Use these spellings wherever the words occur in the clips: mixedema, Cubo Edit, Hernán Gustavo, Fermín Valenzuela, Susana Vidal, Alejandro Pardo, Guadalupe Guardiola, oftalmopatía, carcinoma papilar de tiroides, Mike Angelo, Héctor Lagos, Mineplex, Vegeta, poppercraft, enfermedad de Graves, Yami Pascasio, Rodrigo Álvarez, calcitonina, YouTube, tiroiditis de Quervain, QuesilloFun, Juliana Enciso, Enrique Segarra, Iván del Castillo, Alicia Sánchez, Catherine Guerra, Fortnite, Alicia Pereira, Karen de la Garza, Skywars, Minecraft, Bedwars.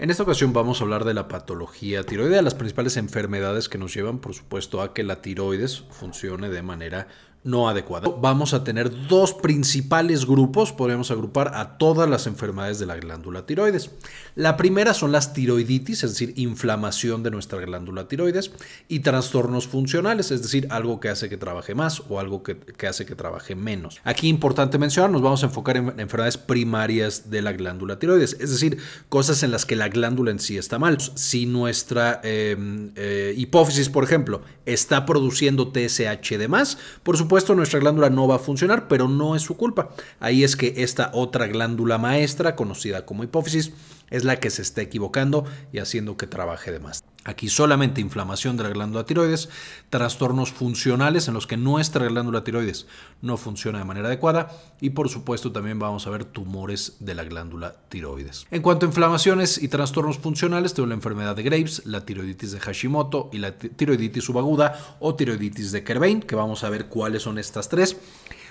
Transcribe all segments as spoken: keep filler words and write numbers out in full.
En esta ocasión vamos a hablar de la patología tiroidea, las principales enfermedades que nos llevan, por supuesto, a que la tiroides funcione de manera no adecuada. Vamos a tener dos principales grupos, podemos agrupar a todas las enfermedades de la glándula tiroides. La primera son las tiroiditis, es decir, inflamación de nuestra glándula tiroides, y trastornos funcionales, es decir, algo que hace que trabaje más o algo que, que hace que trabaje menos. Aquí importante mencionar, nos vamos a enfocar en enfermedades primarias de la glándula tiroides, es decir, cosas en las que la glándula en sí está mal. Si nuestra eh, eh, hipófisis, por ejemplo, está produciendo T S H de más, por supuesto, Por supuesto, nuestra glándula no va a funcionar, pero no es su culpa. Ahí es que esta otra glándula maestra, conocida como hipófisis, es la que se está equivocando y haciendo que trabaje de más. Aquí solamente inflamación de la glándula tiroides, trastornos funcionales en los que nuestra glándula tiroides no funciona de manera adecuada y por supuesto también vamos a ver tumores de la glándula tiroides. En cuanto a inflamaciones y trastornos funcionales, tenemos la enfermedad de Graves, la tiroiditis de Hashimoto y la tiroiditis subaguda o tiroiditis de Quervain, que vamos a ver cuáles son estas tres.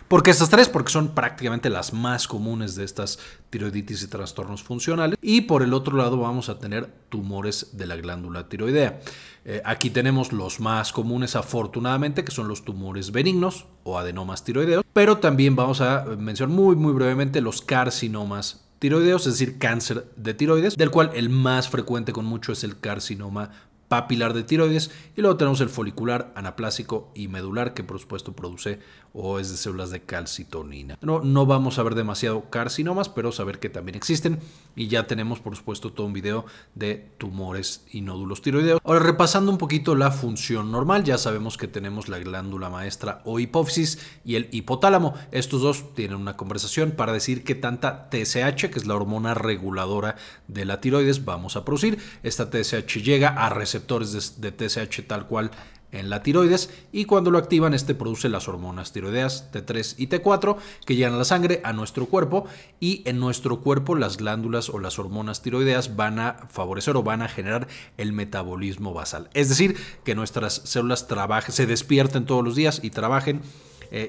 ¿Por qué estas tres? Porque son prácticamente las más comunes de estas tiroiditis y trastornos funcionales. Y por el otro lado vamos a tener tumores de la glándula tiroidea. Eh, aquí tenemos los más comunes, afortunadamente, que son los tumores benignos o adenomas tiroideos. Pero también vamos a mencionar muy, muy brevemente los carcinomas tiroideos, es decir, cáncer de tiroides, del cual el más frecuente con mucho es el carcinoma papilar de tiroides, y luego tenemos el folicular, anaplásico y medular, que por supuesto produce o es de células de calcitonina. No, no vamos a ver demasiado carcinomas, pero saber que también existen y ya tenemos por supuesto todo un video de tumores y nódulos tiroideos. Ahora, repasando un poquito la función normal, ya sabemos que tenemos la glándula maestra o hipófisis y el hipotálamo. Estos dos tienen una conversación para decir qué tanta T S H, que es la hormona reguladora de la tiroides, vamos a producir. Esta T S H llega a receptar receptores de T S H tal cual en la tiroides y cuando lo activan este produce las hormonas tiroideas T tres y T cuatro que llegan a la sangre, a nuestro cuerpo, y en nuestro cuerpo las glándulas o las hormonas tiroideas van a favorecer o van a generar el metabolismo basal, es decir, que nuestras células trabajen, se despierten todos los días y trabajen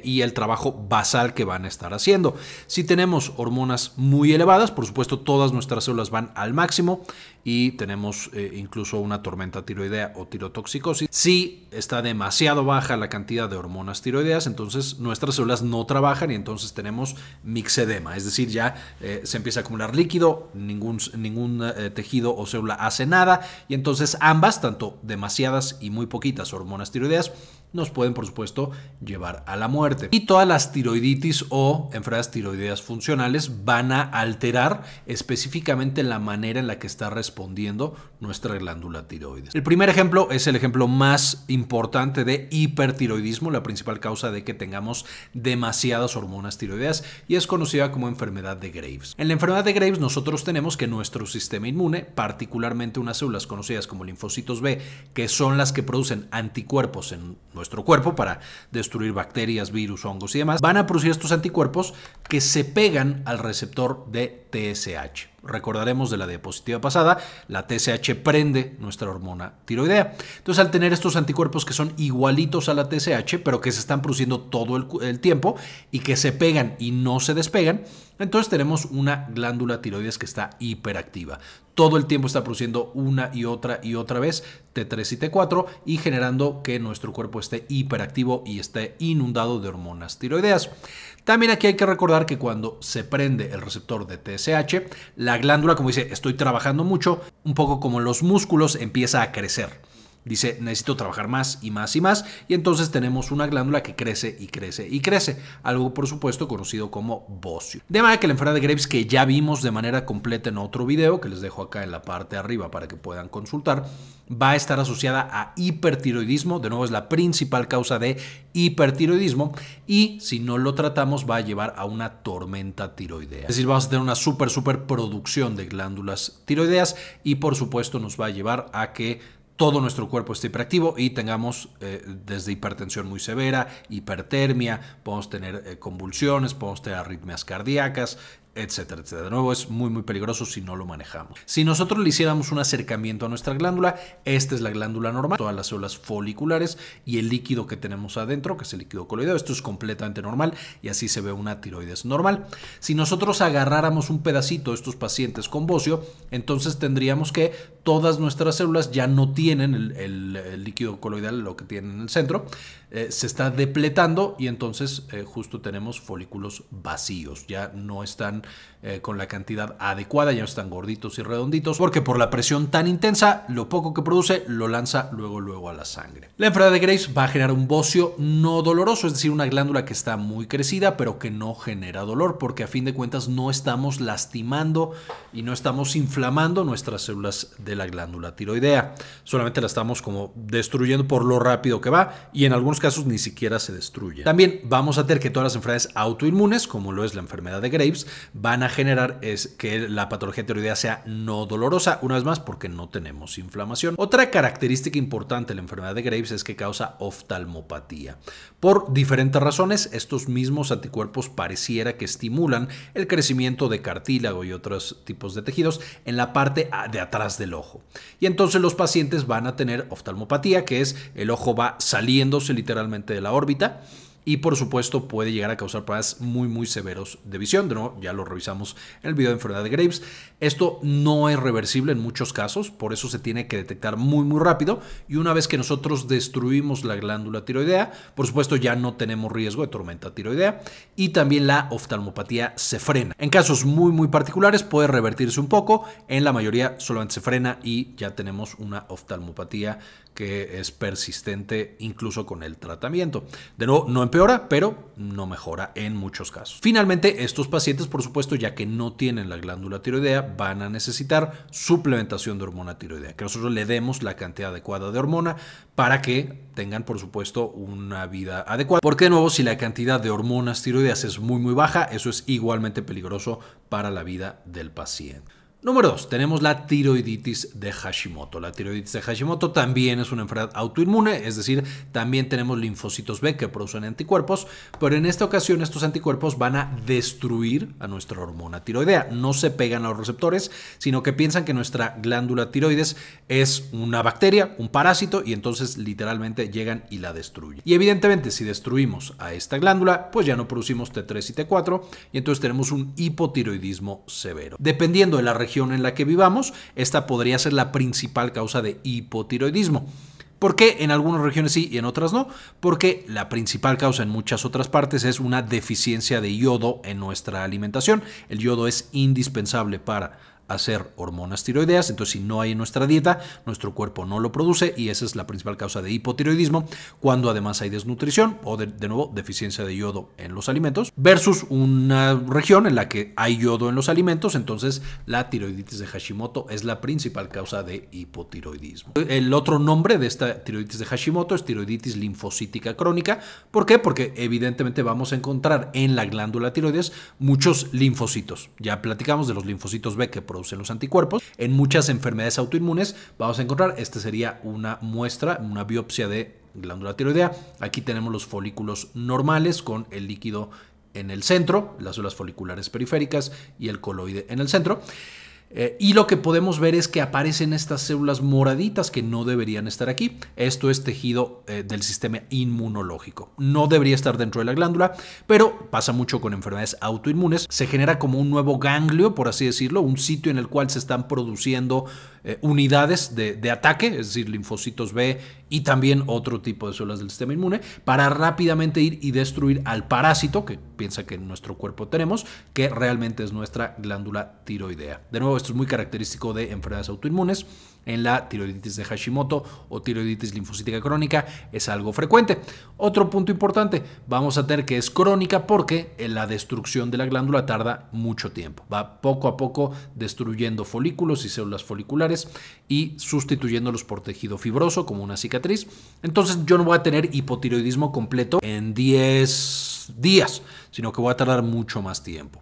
y el trabajo basal que van a estar haciendo. Si tenemos hormonas muy elevadas, por supuesto todas nuestras células van al máximo y tenemos eh, incluso una tormenta tiroidea o tirotoxicosis. Si está demasiado baja la cantidad de hormonas tiroideas, entonces nuestras células no trabajan y entonces tenemos mixedema, es decir, ya eh, se empieza a acumular líquido, ningún, ningún eh, tejido o célula hace nada y entonces ambas, tanto demasiadas y muy poquitas hormonas tiroideas, nos pueden por supuesto llevar a la muerte. Y todas las tiroiditis o enfermedades tiroideas funcionales van a alterar específicamente la manera en la que está respondiendo nuestra glándula tiroides. El primer ejemplo es el ejemplo más importante de hipertiroidismo, la principal causa de que tengamos demasiadas hormonas tiroideas y es conocida como enfermedad de Graves. En la enfermedad de Graves nosotros tenemos que nuestro sistema inmune, particularmente unas células conocidas como linfocitos B, que son las que producen anticuerpos en nuestro cuerpo para destruir bacterias, virus, hongos y demás, van a producir estos anticuerpos que se pegan al receptor de T S H. Recordaremos de la diapositiva pasada, la T S H prende nuestra hormona tiroidea. Entonces, al tener estos anticuerpos que son igualitos a la T S H, pero que se están produciendo todo el, el tiempo y que se pegan y no se despegan, entonces tenemos una glándula tiroides que está hiperactiva. Todo el tiempo está produciendo una y otra y otra vez T tres y T cuatro y generando que nuestro cuerpo esté hiperactivo y esté inundado de hormonas tiroideas. También aquí hay que recordar que cuando se prende el receptor de T S H, la glándula, como dice, estoy trabajando mucho, un poco como los músculos, empieza a crecer. Dice, necesito trabajar más y más y más y entonces tenemos una glándula que crece y crece y crece, algo por supuesto conocido como bocio. De manera que la enfermedad de Graves, que ya vimos de manera completa en otro video, que les dejo acá en la parte de arriba para que puedan consultar, va a estar asociada a hipertiroidismo, de nuevo es la principal causa de hipertiroidismo y si no lo tratamos va a llevar a una tormenta tiroidea. Es decir, vamos a tener una súper, súper producción de glándulas tiroideas y por supuesto nos va a llevar a que todo nuestro cuerpo está hiperactivo y tengamos eh, desde hipertensión muy severa, hipertermia, podemos tener eh, convulsiones, podemos tener arritmias cardíacas, etcétera, etcétera. De nuevo, es muy, muy peligroso si no lo manejamos. Si nosotros le hiciéramos un acercamiento a nuestra glándula, esta es la glándula normal, todas las células foliculares y el líquido que tenemos adentro, que es el líquido coloideo. Esto es completamente normal y así se ve una tiroides normal. Si nosotros agarráramos un pedacito de estos pacientes con bocio, entonces tendríamos que todas nuestras células ya no tienen el, el, el líquido coloidal, lo que tienen en el centro, eh, se está depletando y entonces eh, justo tenemos folículos vacíos, ya no están Eh, con la cantidad adecuada, ya están gorditos y redonditos, porque por la presión tan intensa, lo poco que produce lo lanza luego luego a la sangre. La enfermedad de Graves va a generar un bocio no doloroso, es decir, una glándula que está muy crecida, pero que no genera dolor, porque a fin de cuentas no estamos lastimando y no estamos inflamando nuestras células de la glándula tiroidea, solamente la estamos como destruyendo por lo rápido que va y en algunos casos ni siquiera se destruye. También vamos a tener que todas las enfermedades autoinmunes, como lo es la enfermedad de Graves, van a generar es que la patología tiroidea sea no dolorosa, una vez más porque no tenemos inflamación. Otra característica importante de la enfermedad de Graves es que causa oftalmopatía. Por diferentes razones, estos mismos anticuerpos pareciera que estimulan el crecimiento de cartílago y otros tipos de tejidos en la parte de atrás del ojo. Y entonces los pacientes van a tener oftalmopatía, que es el ojo va saliéndose literalmente de la órbita. Y por supuesto puede llegar a causar problemas muy muy severos de visión. De nuevo, ya lo revisamos en el video de enfermedad de Graves. Esto no es reversible en muchos casos, por eso se tiene que detectar muy muy rápido. Y una vez que nosotros destruimos la glándula tiroidea, por supuesto ya no tenemos riesgo de tormenta tiroidea. Y también la oftalmopatía se frena. En casos muy muy particulares puede revertirse un poco, en la mayoría solamente se frena y ya tenemos una oftalmopatía que es persistente incluso con el tratamiento. De nuevo, no empeora, pero no mejora en muchos casos. Finalmente, estos pacientes, por supuesto, ya que no tienen la glándula tiroidea, van a necesitar suplementación de hormona tiroidea, que nosotros le demos la cantidad adecuada de hormona para que tengan, por supuesto, una vida adecuada. Porque, de nuevo, si la cantidad de hormonas tiroideas es muy, muy baja, eso es igualmente peligroso para la vida del paciente. Número dos. Tenemos la tiroiditis de Hashimoto. La tiroiditis de Hashimoto también es una enfermedad autoinmune, es decir, también tenemos linfocitos B que producen anticuerpos, pero en esta ocasión estos anticuerpos van a destruir a nuestra hormona tiroidea. No se pegan a los receptores, sino que piensan que nuestra glándula tiroides es una bacteria, un parásito, y entonces literalmente llegan y la destruyen. Y evidentemente, si destruimos a esta glándula, pues ya no producimos T tres y T cuatro, y entonces tenemos un hipotiroidismo severo. Dependiendo de la región en la que vivamos, esta podría ser la principal causa de hipotiroidismo. ¿Por qué en algunas regiones sí y en otras no? Porque la principal causa en muchas otras partes es una deficiencia de yodo en nuestra alimentación. El yodo es indispensable para hacer hormonas tiroideas, entonces si no hay en nuestra dieta, nuestro cuerpo no lo produce y esa es la principal causa de hipotiroidismo, cuando además hay desnutrición o de, de nuevo deficiencia de yodo en los alimentos, versus una región en la que hay yodo en los alimentos, entonces la tiroiditis de Hashimoto es la principal causa de hipotiroidismo. El otro nombre de esta tiroiditis de Hashimoto es tiroiditis linfocítica crónica. ¿Por qué? Porque evidentemente vamos a encontrar en la glándula tiroides muchos linfocitos. Ya platicamos de los linfocitos B que producen en los anticuerpos. En muchas enfermedades autoinmunes vamos a encontrar, esta sería una muestra, una biopsia de glándula tiroidea. Aquí tenemos los folículos normales con el líquido en el centro, las células foliculares periféricas y el coloide en el centro. Eh, y lo que podemos ver es que aparecen estas células moraditas que no deberían estar aquí. Esto es tejido eh, del sistema inmunológico. No debería estar dentro de la glándula, pero pasa mucho con enfermedades autoinmunes. Se genera como un nuevo ganglio, por así decirlo, un sitio en el cual se están produciendo eh, unidades de, de ataque, es decir, linfocitos B y también otro tipo de células del sistema inmune, para rápidamente ir y destruir al parásito que piensa que en nuestro cuerpo tenemos, que realmente es nuestra glándula tiroidea. De nuevo, esto es muy característico de enfermedades autoinmunes. En la tiroiditis de Hashimoto o tiroiditis linfocítica crónica es algo frecuente. Otro punto importante, vamos a tener que es crónica porque la destrucción de la glándula tarda mucho tiempo. Va poco a poco destruyendo folículos y células foliculares y sustituyéndolos por tejido fibroso como una cicatriz. Entonces yo no voy a tener hipotiroidismo completo en diez días, sino que voy a tardar mucho más tiempo.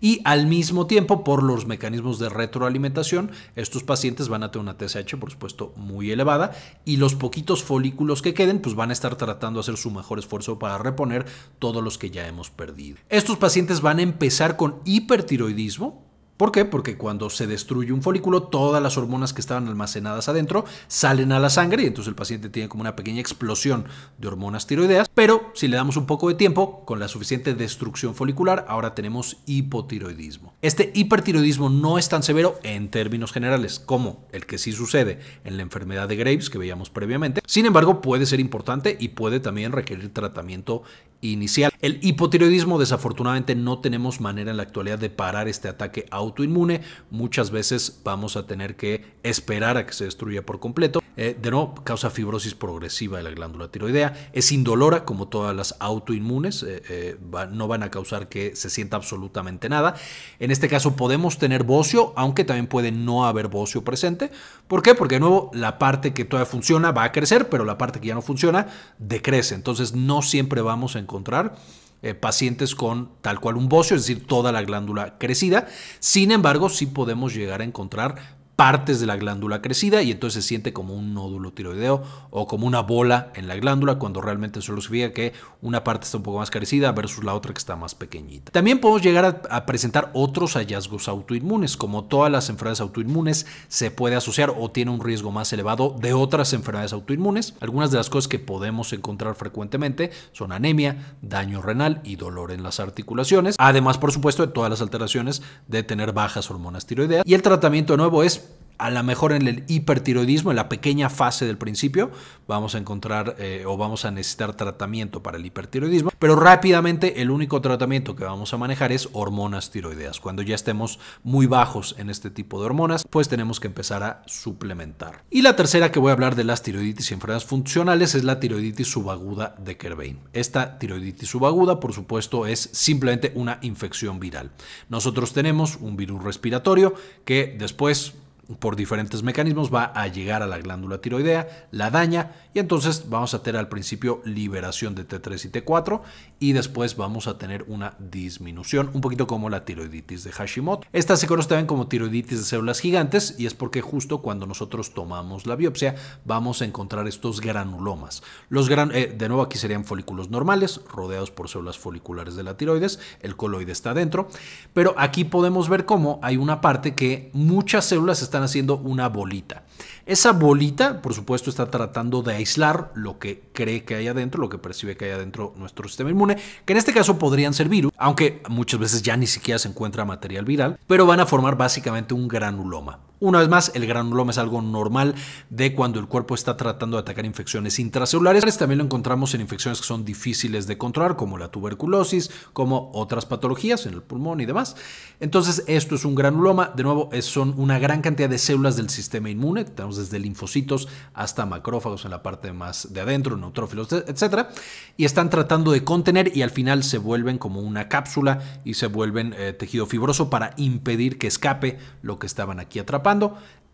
Y al mismo tiempo, por los mecanismos de retroalimentación, estos pacientes van a tener una T S H, por supuesto, muy elevada, y los poquitos folículos que queden, pues van a estar tratando de hacer su mejor esfuerzo para reponer todos los que ya hemos perdido. Estos pacientes van a empezar con hipertiroidismo. ¿Por qué? Porque cuando se destruye un folículo, todas las hormonas que estaban almacenadas adentro salen a la sangre y entonces el paciente tiene como una pequeña explosión de hormonas tiroideas. Pero si le damos un poco de tiempo, con la suficiente destrucción folicular, ahora tenemos hipotiroidismo. Este hipertiroidismo no es tan severo en términos generales como el que sí sucede en la enfermedad de Graves que veíamos previamente. Sin embargo, puede ser importante y puede también requerir tratamiento inicial. El hipotiroidismo, desafortunadamente, no tenemos manera en la actualidad de parar este ataque autoinmune. Muchas veces vamos a tener que esperar a que se destruya por completo. Eh, de nuevo, causa fibrosis progresiva de la glándula tiroidea. Es indolora, como todas las autoinmunes. Eh, eh, va, no van a causar que se sienta absolutamente nada. En este caso podemos tener bocio, aunque también puede no haber bocio presente. ¿Por qué? Porque, de nuevo, la parte que todavía funciona va a crecer, pero la parte que ya no funciona decrece. Entonces, no siempre vamos a encontrar eh, pacientes con tal cual un bocio, es decir, toda la glándula crecida. Sin embargo, sí podemos llegar a encontrar partes de la glándula crecida y entonces se siente como un nódulo tiroideo o como una bola en la glándula, cuando realmente solo significa que una parte está un poco más crecida versus la otra que está más pequeñita. También podemos llegar a, a presentar otros hallazgos autoinmunes. Como todas las enfermedades autoinmunes, se puede asociar o tiene un riesgo más elevado de otras enfermedades autoinmunes. Algunas de las cosas que podemos encontrar frecuentemente son anemia, daño renal y dolor en las articulaciones. Además, por supuesto, de todas las alteraciones de tener bajas hormonas tiroideas. Y el tratamiento, de nuevo, es a lo mejor en el hipertiroidismo, en la pequeña fase del principio, vamos a encontrar eh, o vamos a necesitar tratamiento para el hipertiroidismo, pero rápidamente el único tratamiento que vamos a manejar es hormonas tiroideas. Cuando ya estemos muy bajos en este tipo de hormonas, pues tenemos que empezar a suplementar. Y la tercera que voy a hablar de las tiroiditis y enfermedades funcionales es la tiroiditis subaguda de Quervain. Esta tiroiditis subaguda, por supuesto, es simplemente una infección viral. Nosotros tenemos un virus respiratorio que después, por diferentes mecanismos, va a llegar a la glándula tiroidea, la daña y entonces vamos a tener al principio liberación de T tres y T cuatro y después vamos a tener una disminución, un poquito como la tiroiditis de Hashimoto. Esta se conoce también como tiroiditis de células gigantes y es porque justo cuando nosotros tomamos la biopsia vamos a encontrar estos granulomas. Los gran... eh, de nuevo, aquí serían folículos normales rodeados por células foliculares de la tiroides, el coloide está adentro, pero aquí podemos ver cómo hay una parte que muchas células están haciendo una bolita. Esa bolita, por supuesto, está tratando de aislar lo que cree que hay adentro, lo que percibe que hay adentro nuestro sistema inmune, que en este caso podrían ser virus, aunque muchas veces ya ni siquiera se encuentra material viral, pero van a formar básicamente un granuloma. Una vez más, el granuloma es algo normal de cuando el cuerpo está tratando de atacar infecciones intracelulares. También lo encontramos en infecciones que son difíciles de controlar, como la tuberculosis, como otras patologías en el pulmón y demás. Entonces, esto es un granuloma. De nuevo, son una gran cantidad de células del sistema inmune. Tenemos desde linfocitos hasta macrófagos en la parte más de adentro, neutrófilos, etcétera. Y están tratando de contener y al final se vuelven como una cápsula y se vuelven eh, tejido fibroso para impedir que escape lo que estaban aquí atrapando.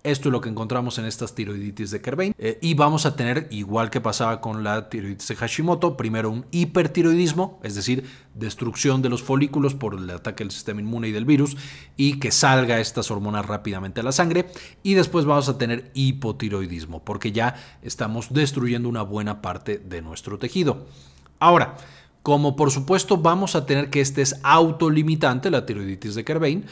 Esto es lo que encontramos en estas tiroiditis de Quervain eh, y vamos a tener, igual que pasaba con la tiroiditis de Hashimoto, primero un hipertiroidismo, es decir, destrucción de los folículos por el ataque del sistema inmune y del virus y que salga estas hormonas rápidamente a la sangre, y después vamos a tener hipotiroidismo porque ya estamos destruyendo una buena parte de nuestro tejido. Ahora, como por supuesto vamos a tener que este es autolimitante, la tiroiditis de Quervain,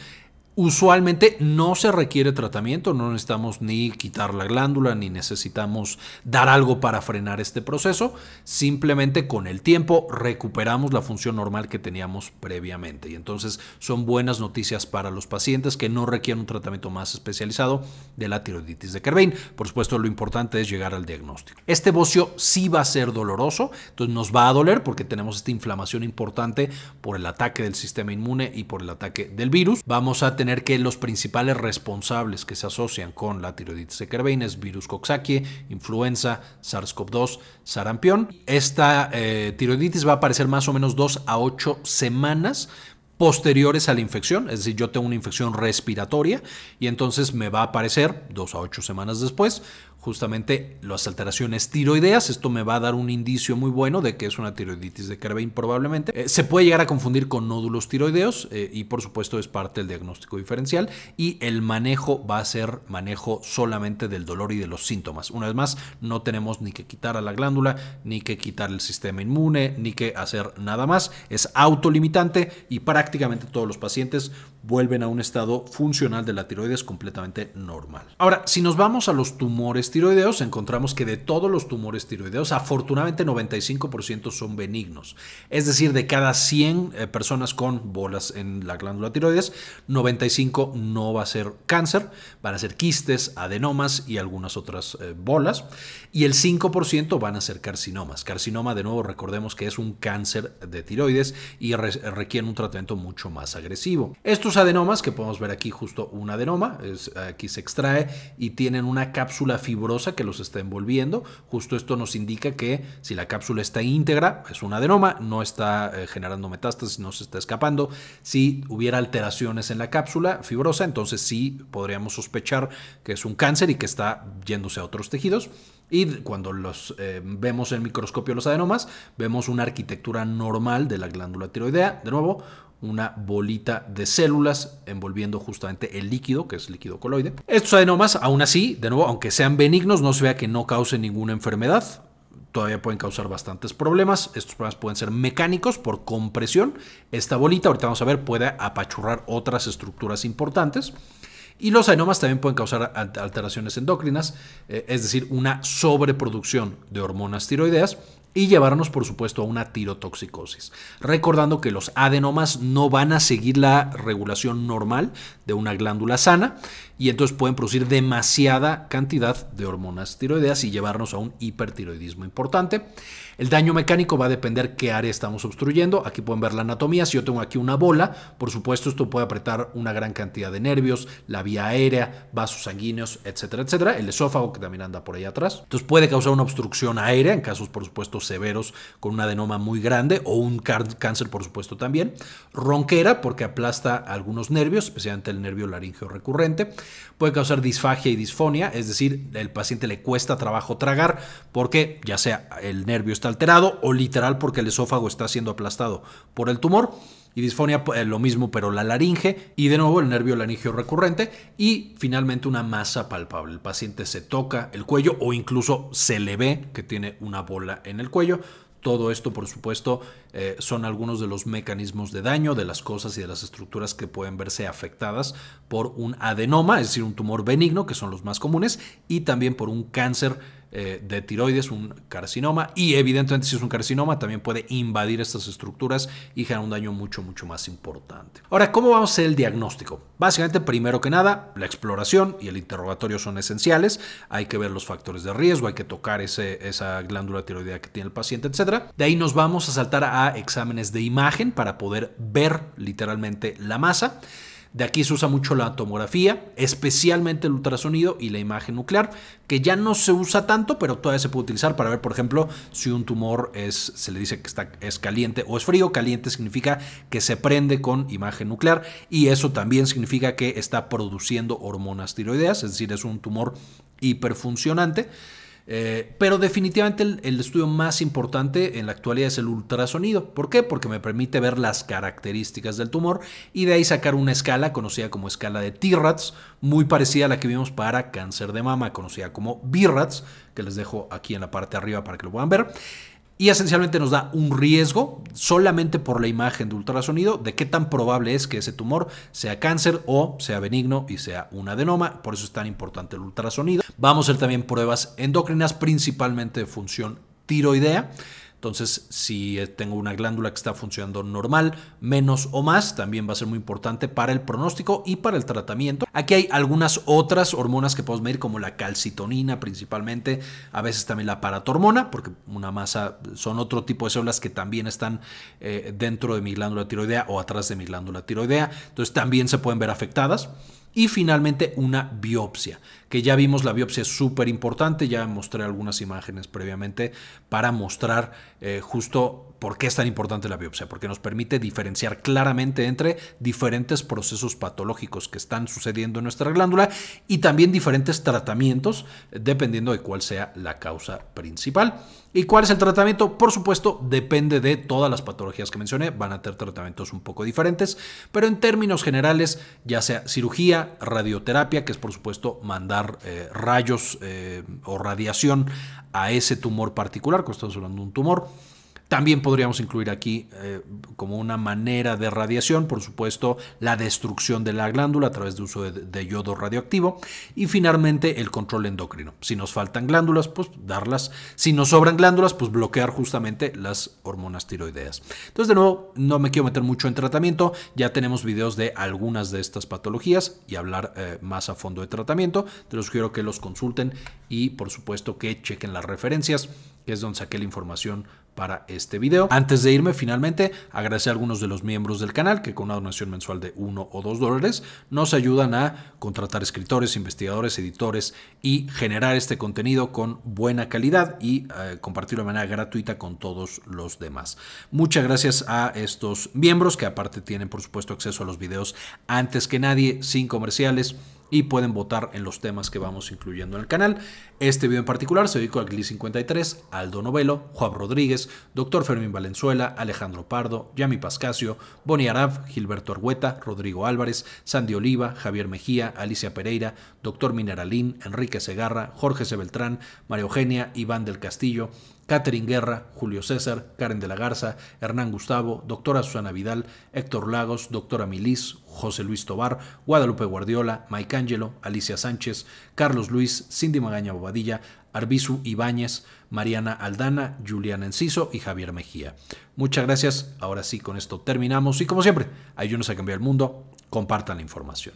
usualmente no se requiere tratamiento, no necesitamos ni quitar la glándula, ni necesitamos dar algo para frenar este proceso. Simplemente con el tiempo recuperamos la función normal que teníamos previamente. Y entonces son buenas noticias para los pacientes que no requieren un tratamiento más especializado de la tiroiditis de Quervain. Por supuesto, lo importante es llegar al diagnóstico. Este bocio sí va a ser doloroso, entonces nos va a doler porque tenemos esta inflamación importante por el ataque del sistema inmune y por el ataque del virus. Vamos a tener tener que los principales responsables que se asocian con la tiroiditis de Quervain es virus Coxsackie, influenza, SARS CoV dos, sarampión. Esta eh, tiroiditis va a aparecer más o menos dos a ocho semanas posteriores a la infección, es decir, yo tengo una infección respiratoria y entonces me va a aparecer dos a ocho semanas después justamente las alteraciones tiroideas. Esto me va a dar un indicio muy bueno de que es una tiroiditis de Quervain probablemente. Eh, se puede llegar a confundir con nódulos tiroideos eh, y por supuesto es parte del diagnóstico diferencial, y el manejo va a ser manejo solamente del dolor y de los síntomas. Una vez más, no tenemos ni que quitar a la glándula, ni que quitar el sistema inmune, ni que hacer nada más. Es autolimitante y prácticamente todos los pacientes vuelven a un estado funcional de la tiroides completamente normal. Ahora, si nos vamos a los tumores tiroideos, encontramos que de todos los tumores tiroideos, afortunadamente noventa y cinco por ciento son benignos. Es decir, de cada cien personas con bolas en la glándula tiroides, noventa y cinco no va a ser cáncer, van a ser quistes, adenomas y algunas otras eh, bolas. Y el cinco por ciento van a ser carcinomas. Carcinoma, de nuevo, recordemos que es un cáncer de tiroides y re requieren un tratamiento mucho más agresivo. Estos adenomas, que podemos ver aquí justo un adenoma, es, aquí se extrae y tienen una cápsula fibrosa que los está envolviendo. Justo esto nos indica que si la cápsula está íntegra, es un adenoma, no está eh, generando metástasis, no se está escapando. Si hubiera alteraciones en la cápsula fibrosa, entonces sí podríamos sospechar que es un cáncer y que está yéndose a otros tejidos. Y cuando los eh, vemos en microscopio los adenomas, vemos una arquitectura normal de la glándula tiroidea. De nuevo, una bolita de células envolviendo justamente el líquido, que es líquido coloide. Estos adenomas, aún así, de nuevo, aunque sean benignos, no se vea que no causen ninguna enfermedad. Todavía pueden causar bastantes problemas. Estos problemas pueden ser mecánicos por compresión. Esta bolita, ahorita vamos a ver, puede apachurrar otras estructuras importantes. Y los adenomas también pueden causar alteraciones endocrinas, es decir, una sobreproducción de hormonas tiroideas y llevarnos, por supuesto, a una tirotoxicosis. Recordando que los adenomas no van a seguir la regulación normal de una glándula sana y entonces pueden producir demasiada cantidad de hormonas tiroideas y llevarnos a un hipertiroidismo importante. El daño mecánico va a depender qué área estamos obstruyendo. Aquí pueden ver la anatomía. Si yo tengo aquí una bola, por supuesto, esto puede apretar una gran cantidad de nervios, la vía aérea, vasos sanguíneos, etcétera, etcétera. El esófago, que también anda por ahí atrás. Entonces puede causar una obstrucción aérea en casos, por supuesto, severos con un adenoma muy grande o un cáncer, por supuesto, también. Ronquera, porque aplasta algunos nervios, especialmente el nervio laríngeo recurrente. Puede causar disfagia y disfonia, es decir, el paciente le cuesta trabajo tragar porque ya sea el nervio está alterado o literal porque el esófago está siendo aplastado por el tumor. Y disfonia, eh, lo mismo, pero la laringe y de nuevo el nervio laríngeo recurrente. Y finalmente una masa palpable. El paciente se toca el cuello o incluso se le ve que tiene una bola en el cuello. Todo esto, por supuesto, eh, son algunos de los mecanismos de daño de las cosas y de las estructuras que pueden verse afectadas por un adenoma, es decir, un tumor benigno, que son los más comunes, y también por un cáncer eh, de tiroides, un carcinoma. Y evidentemente, si es un carcinoma, también puede invadir estas estructuras y generar un daño mucho, mucho más importante. Ahora, ¿cómo vamos a hacer el diagnóstico? Básicamente, primero que nada, la exploración y el interrogatorio son esenciales. Hay que ver los factores de riesgo, hay que tocar ese, esa glándula tiroidea que tiene el paciente, etcétera. De ahí nos vamos a saltar a exámenes de imagen para poder ver literalmente la masa. De aquí se usa mucho la tomografía, especialmente el ultrasonido y la imagen nuclear, que ya no se usa tanto, pero todavía se puede utilizar para ver, por ejemplo, si un tumor es, se le dice que está, es caliente o es frío. Caliente significa que se prende con imagen nuclear y eso también significa que está produciendo hormonas tiroideas, es decir, es un tumor hiperfuncionante. Eh, pero definitivamente el, el estudio más importante en la actualidad es el ultrasonido. ¿Por qué? Porque me permite ver las características del tumor y de ahí sacar una escala conocida como escala de T I R A D S, muy parecida a la que vimos para cáncer de mama, conocida como B I-RADS, que les dejo aquí en la parte de arriba para que lo puedan ver. Y esencialmente nos da un riesgo solamente por la imagen de ultrasonido de qué tan probable es que ese tumor sea cáncer o sea benigno y sea un adenoma. Por eso es tan importante el ultrasonido. Vamos a hacer también pruebas endócrinas, principalmente de función tiroidea. Entonces, si tengo una glándula que está funcionando normal, menos o más, también va a ser muy importante para el pronóstico y para el tratamiento. Aquí hay algunas otras hormonas que podemos medir, como la calcitonina principalmente, a veces también la paratormona, porque una masa son otro tipo de células que también están eh, dentro de mi glándula tiroidea o atrás de mi glándula tiroidea. Entonces, también se pueden ver afectadas. y finalmente una biopsia, que ya vimos, la biopsia es súper importante, ya mostré algunas imágenes previamente para mostrar eh, justo por qué es tan importante la biopsia, porque nos permite diferenciar claramente entre diferentes procesos patológicos que están sucediendo en nuestra glándula y también diferentes tratamientos dependiendo de cuál sea la causa principal. ¿Y cuál es el tratamiento? Por supuesto, depende de todas las patologías que mencioné, van a tener tratamientos un poco diferentes, pero en términos generales, ya sea cirugía, radioterapia, que es por supuesto mandar eh, rayos eh, o radiación a ese tumor particular, cuando estamos hablando de un tumor. También podríamos incluir aquí eh, como una manera de radiación, por supuesto, la destrucción de la glándula a través de uso de, de yodo radioactivo y finalmente el control endocrino. Si nos faltan glándulas, pues darlas. Si nos sobran glándulas, pues bloquear justamente las hormonas tiroideas. Entonces, de nuevo, no me quiero meter mucho en tratamiento. Ya tenemos videos de algunas de estas patologías y hablar eh, más a fondo de tratamiento. Te los sugiero que los consulten y, por supuesto, que chequen las referencias, que es donde saqué la información para este video. Antes de irme, finalmente, agradecer a algunos de los miembros del canal que con una donación mensual de uno o dos dólares nos ayudan a contratar escritores, investigadores, editores y generar este contenido con buena calidad y eh, compartirlo de manera gratuita con todos los demás. Muchas gracias a estos miembros que aparte tienen, por supuesto, acceso a los videos antes que nadie, sin comerciales, y pueden votar en los temas que vamos incluyendo en el canal. Este video en particular se dedicó a Gli cincuenta y tres, Aldo Novelo, Juan Rodríguez, doctor Fermín Valenzuela, Alejandro Pardo, Yami Pascasio, Boni Arab, Gilberto Argueta, Rodrigo Álvarez, Sandy Oliva, Javier Mejía, Alicia Pereira, doctor Mineralín, Enrique Segarra, Jorge C. Beltrán, María Eugenia, Iván del Castillo, Catherine Guerra, Julio César, Karen de la Garza, Hernán Gustavo, doctora Susana Vidal, Héctor Lagos, doctora Milis, José Luis Tobar, Guadalupe Guardiola, Mike Angelo, Alicia Sánchez, Carlos Luis, Cindy Magaña Bobadilla, Arbizu Ibáñez, Mariana Aldana, Juliana Enciso y Javier Mejía. Muchas gracias. Ahora sí, con esto terminamos y como siempre, ayúdenos a cambiar el mundo, compartan la información.